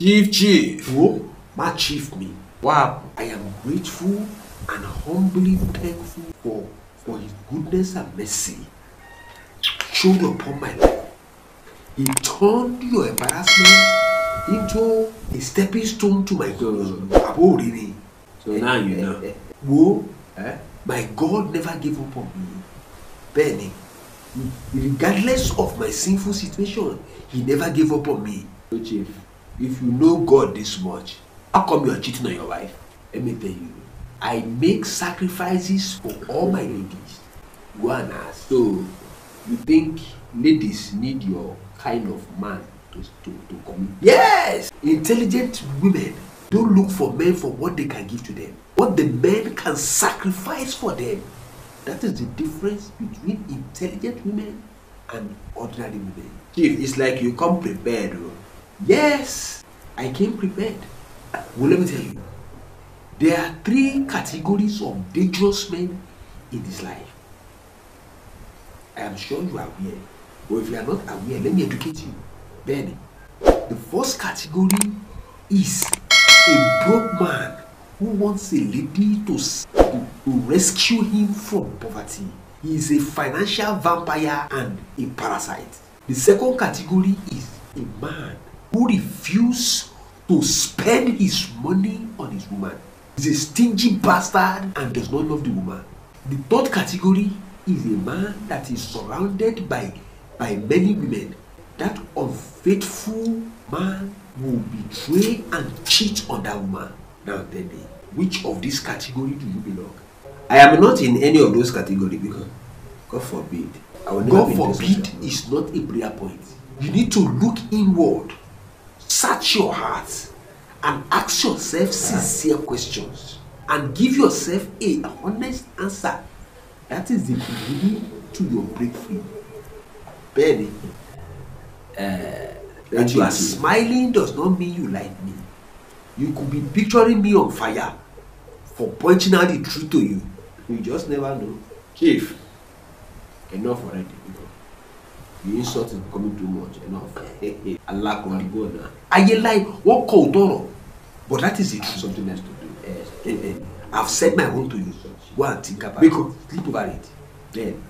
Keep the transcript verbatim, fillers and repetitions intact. Chief, Chief. Who? My chief me. Wow. I am grateful and humbly thankful for, for his goodness and mercy showed upon my life. He turned your embarrassment into a stepping stone to my God. So, so now you know. Whoa, eh? My God never gave up on me. Benny, regardless of my sinful situation, he never gave up on me. So Chief, if you know God this much, how come you are cheating on your wife? Let me tell you, I make sacrifices for all my ladies. Guana, so you think ladies need your kind of man to, to, to come? Yes! Intelligent women don't look for men for what they can give to them. What the men can sacrifice for them. That is the difference between intelligent women and ordinary women. Chief, it's like you come prepared. Yes, I came prepared. Well, let me tell you. There are three categories of dangerous men in this life. I am sure you are aware. But if you are not aware, let me educate you. Then, the first category is a broke man who wants a lady to, to, to rescue him from poverty. He is a financial vampire and a parasite. The second category is a man who refuses to spend his money on his woman. He is a stingy bastard and does not love the woman. The third category is a man that is surrounded by by many women. That unfaithful man will betray and cheat on that woman. Now tell me, which of these categories do you belong? I am not in any of those categories because God forbid. I will God forbid is not a prayer point. You need to look inward, search your heart, and ask yourself sincere questions and give yourself a honest answer. That is the beginning to your breakthrough. Benny, uh, that you are smiling does not mean you like me. You could be picturing me on fire for pointing out the truth to you. You just never know. Chief, enough already. You insult is becoming too much. Enough. Allah can go now. I yell like what cold horror. But that is it. Something else to do. Yes. I've said my own to you. Go and think about it. Sleep over it. Then.